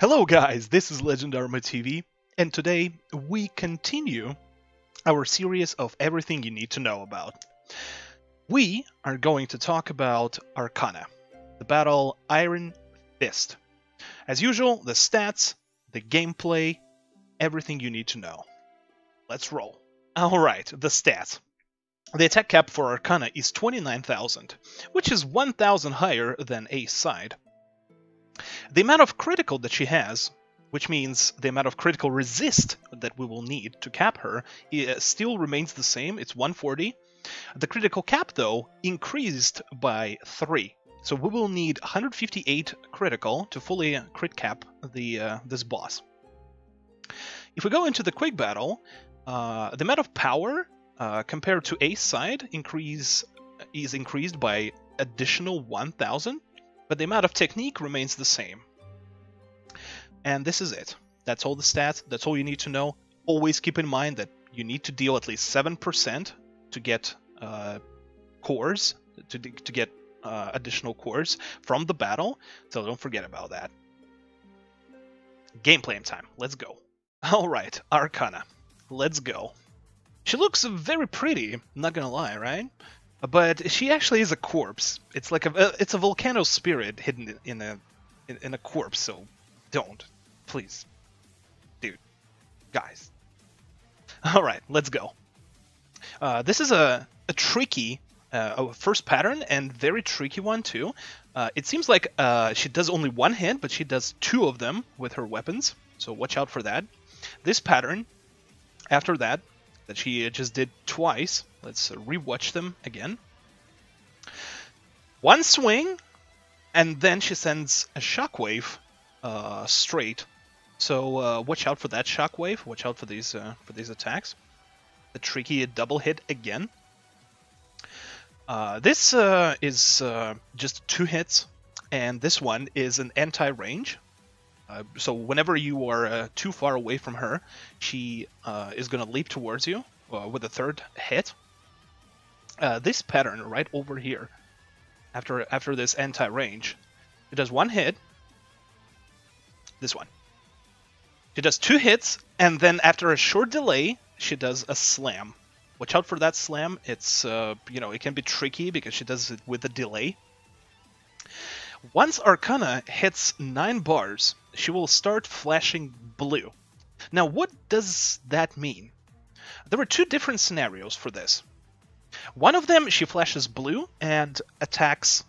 Hello guys, this is Legend Arma TV, and today we continue our series of everything you need to know about. We are going to talk about Arcana, the battle Iron Fist. As usual, the stats, the gameplay, everything you need to know. Let's roll. Alright, the stats. The attack cap for Arcana is 29,000, which is 1,000 higher than Ace's side. The amount of critical that she has, which means the amount of critical resist that we will need to cap her, still remains the same. It's 140. The critical cap, though, increased by 3. So we will need 158 critical to fully crit cap this boss. If we go into the quick battle, the amount of power compared to Ace's side is increased by additional 1,000. But the amount of technique remains the same. And this is it. That's all the stats, that's all you need to know. Always keep in mind that you need to deal at least 7% to get cores, to get additional cores from the battle, so don't forget about that. Gameplay time, let's go. Alright, Arcana, let's go. She looks very pretty, not gonna lie, right? But she actually is a corpse. It's like it's a volcano spirit hidden in a corpse. So don't, please, dude, guys. All right, let's go. This is a tricky first pattern and very tricky one too. It seems like she does only one hit, but she does two of them with her weapons. So watch out for that. This pattern, after that, that she just did twice. Let's rewatch them again. One swing, and then she sends a shockwave straight. So watch out for that shockwave. Watch out for these attacks. The tricky double hit again. This is just two hits, and this one is an anti-range. So whenever you are too far away from her, she is going to leap towards you with a third hit. This pattern right over here, after this anti-range, it does one hit. This one. She does two hits, and then after a short delay, she does a slam. Watch out for that slam. It's you know, it can be tricky because she does it with a delay. Once Arcana hits 9 bars, she will start flashing blue. Now, what does that mean? There are two different scenarios for this. One of them, she flashes blue and attacks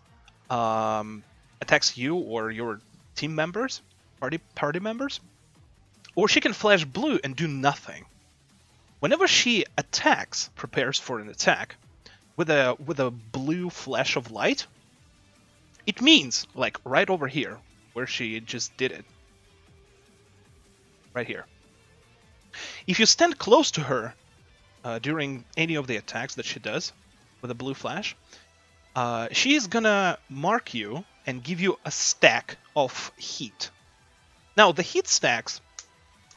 attacks you or your team members, party members. Or she can flash blue and do nothing. Whenever she attacks, prepares for an attack, with a blue flash of light, it means, like, right over here, where she just did it. Right here. If you stand close to her during any of the attacks that she does with a blue flash, she is gonna mark you and give you a stack of heat. Now, the heat stacks,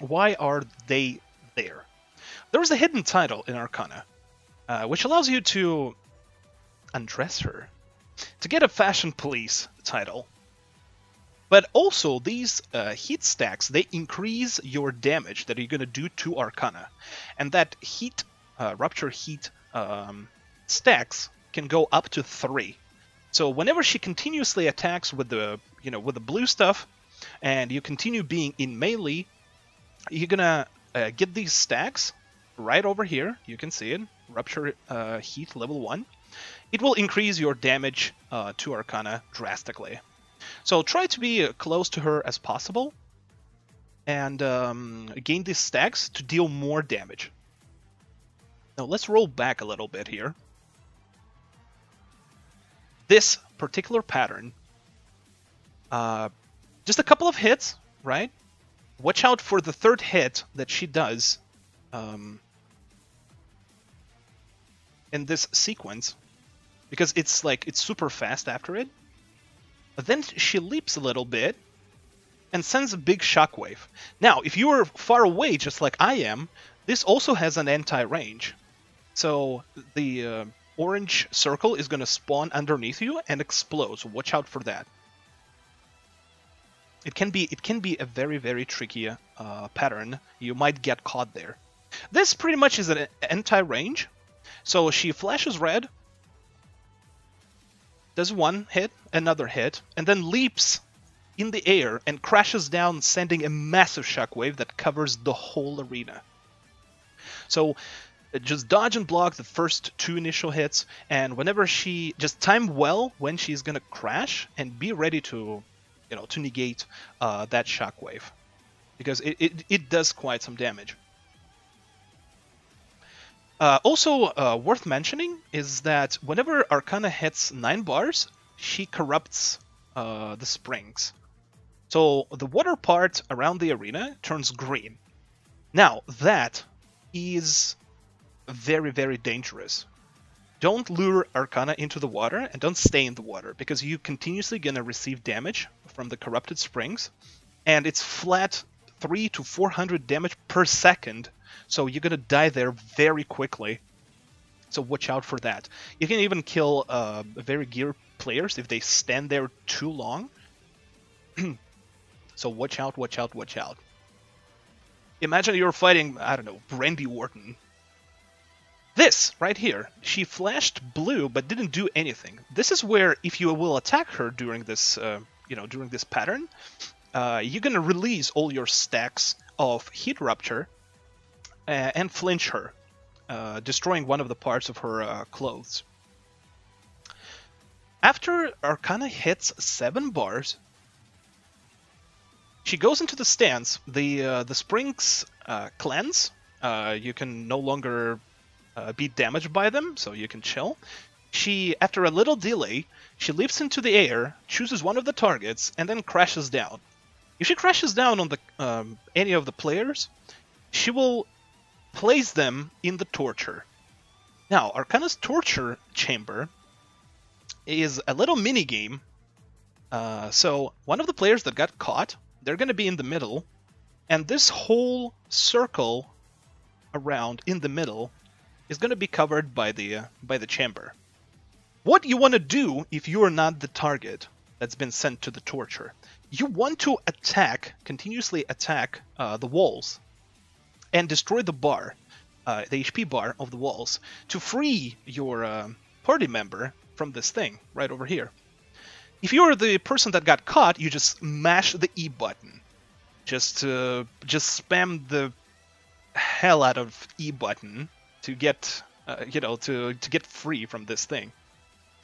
why are they there? There is a hidden title in Arcana, which allows you to undress her, to get a Fashion Police title. But also, these heat stacks, they increase your damage that you're going to do to Arcana. And that heat, rupture heat stacks can go up to 3. So whenever she continuously attacks with the, you know, with the blue stuff, and you continue being in melee, you're going to get these stacks right over here. You can see it, rupture heat level 1. It will increase your damage to Arcana drastically. So try to be close to her as possible and gain these stacks to deal more damage. Now let's roll back a little bit here. This particular pattern, just a couple of hits, right? Watch out for the third hit that she does in this sequence. Because it's like, it's super fast after it. But then she leaps a little bit and sends a big shockwave. Now, if you are far away, just like I am, this also has an anti-range. So the orange circle is going to spawn underneath you and explode. So watch out for that. it can be a very, very tricky pattern. You might get caught there. This pretty much is an anti-range, so she flashes red, does one hit, another hit, and then leaps in the air and crashes down, sending a massive shockwave that covers the whole arena. So just dodge and block the first two initial hits, and whenever she just time well when she's gonna crash and be ready to, you know, to negate that shockwave, because it does quite some damage. Also worth mentioning is that whenever Arcana hits 9 bars, she corrupts the springs. So the water part around the arena turns green. Now, that is very, very dangerous. Don't lure Arcana into the water, and don't stay in the water, because you're continuously going to receive damage from the corrupted springs, and it's flat 300 to 400 damage per second, so you're going to die there very quickly. So watch out for that. You can even kill very geared players if they stand there too long. So watch out, watch out, watch out. Imagine you're fighting, I don't know, Brandy Wharton. This, right here, she flashed blue but didn't do anything. This is where, if you will attack her during this, during this pattern, you're going to release all your stacks of Heat Rupture and flinch her, destroying one of the parts of her clothes. After Arcana hits 7 bars, she goes into the stance. The springs cleanse. You can no longer be damaged by them, so you can chill. She, after a little delay, she leaps into the air, chooses one of the targets, and then crashes down. If she crashes down on the any of the players, she will place them in the torture. Now, Arcana's Torture Chamber is a little mini game. So one of the players that got caught, they're going to be in the middle, and this whole circle around in the middle is going to be covered by the chamber. What you want to do if you are not the target that's been sent to the torture? You want to attack, continuously attack the walls and destroy the bar, the HP bar of the walls, to free your party member from this thing right over here. If you're the person that got caught, you just mash the E button. Just spam the hell out of E button to get to get free from this thing.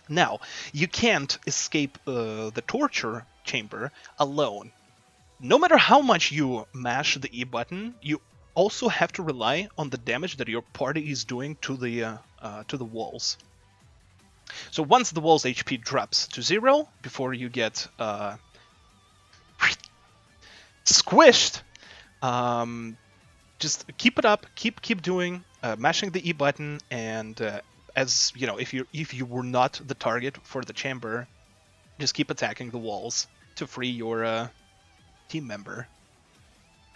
Now, you can't escape the torture chamber alone. No matter how much you mash the E button, you also have to rely on the damage that your party is doing to the walls. So once the wall's HP drops to 0, before you get squished, just keep it up, keep doing, mashing the E button, and as you know, if you were not the target for the chamber, just keep attacking the walls to free your team member.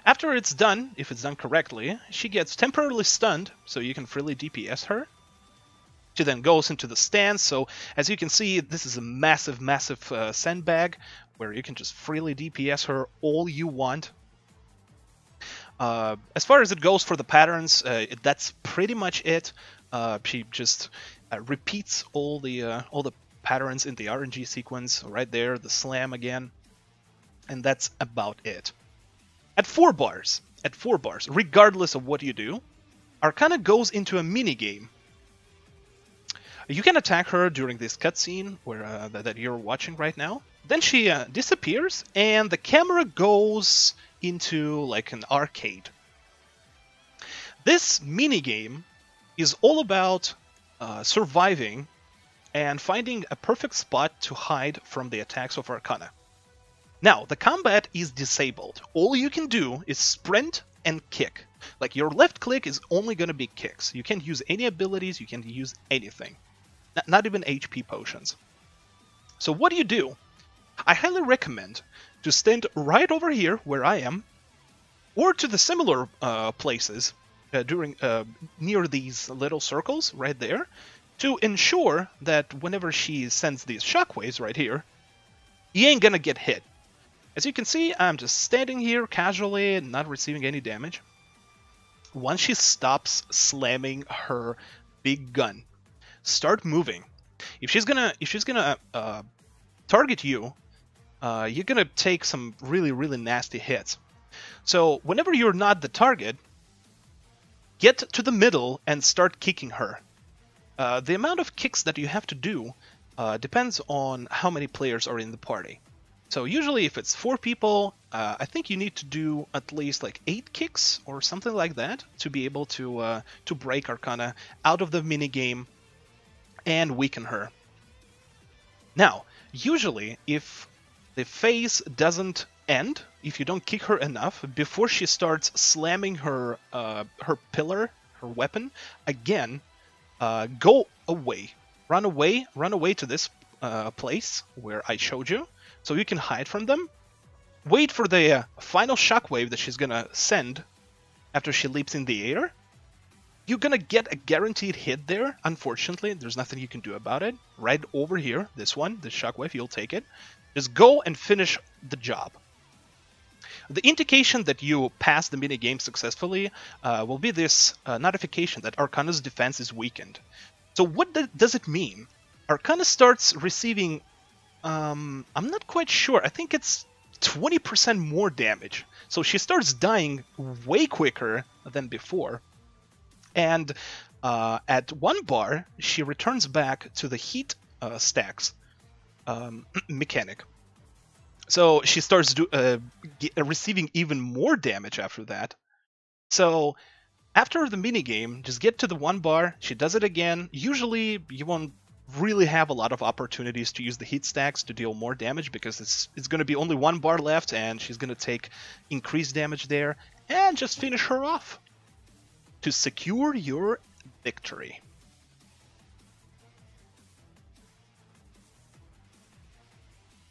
After it's done, if it's done correctly, she gets temporarily stunned, so you can freely DPS her. She then goes into the stance, so as you can see, this is a massive, massive sandbag where you can just freely DPS her all you want. As far as it goes for the patterns, that's pretty much it. She just repeats all the patterns in the RNG sequence right there, the slam again, and that's about it. At 4 bars, regardless of what you do, Arcana goes into a mini game. You can attack her during this cutscene where that you're watching right now. Then she disappears, and the camera goes into like an arcade. This minigame is all about surviving and finding a perfect spot to hide from the attacks of Arcana. Now, the combat is disabled. All you can do is sprint and kick. Like, your left click is only going to be kicks. You can't use any abilities, you can't use anything. Not even HP potions. So what do you do? I highly recommend to stand right over here where I am, or to the similar places during near these little circles right there, to ensure that whenever she sends these shockwaves right here, you ain't gonna get hit. As you can see, I'm just standing here casually, not receiving any damage. Once she stops slamming her big gun, start moving. If she's gonna target you, you're gonna take some really nasty hits. So whenever you're not the target, get to the middle and start kicking her. The amount of kicks that you have to do depends on how many players are in the party. So usually if it's 4 people, I think you need to do at least like 8 kicks or something like that to be able to break Arcana out of the minigame and weaken her. Now, usually if the phase doesn't end, if you don't kick her enough, before she starts slamming her her pillar, her weapon, again, go away. Run away to this place where I showed you, so you can hide from them. Wait for the final shockwave that she's gonna send after she leaps in the air. You're gonna get a guaranteed hit there, unfortunately. There's nothing you can do about it. Right over here, this one, the shockwave, you'll take it. Just go and finish the job. The indication that you passed the minigame successfully will be this notification that Arcana's defense is weakened. So what does it mean? Arcana starts receiving, I'm not quite sure, I think it's 20% more damage. So she starts dying way quicker than before. And at 1 bar, she returns back to the heat stacks mechanic. So she starts receiving even more damage after that. So after the minigame, just get to the 1 bar, she does it again. Usually you won't really have a lot of opportunities to use the heat stacks to deal more damage because it's going to be only 1 bar left and she's going to take increased damage there, and just finish her off to secure your victory.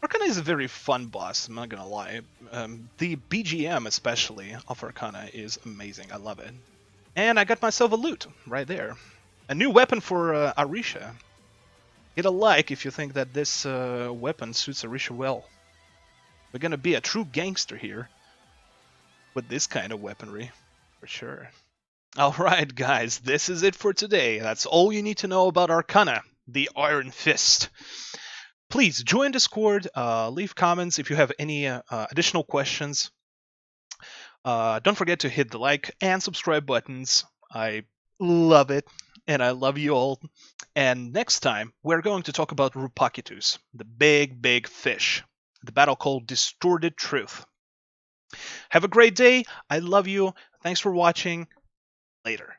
Arcana is a very fun boss, I'm not gonna lie. The BGM especially of Arcana is amazing, I love it. And I got myself a loot right there. A new weapon for Arisha. Hit a like if you think that this weapon suits Arisha well. We're gonna be a true gangster here with this kind of weaponry, for sure. Alright guys, this is it for today. That's all you need to know about Arcana, the Iron Fist. Please join Discord, leave comments if you have any additional questions. Don't forget to hit the like and subscribe buttons. I love it, and I love you all. And next time, we're going to talk about Rupakitus, the big fish, the battle called Distorted Truth. Have a great day. I love you. Thanks for watching. Later.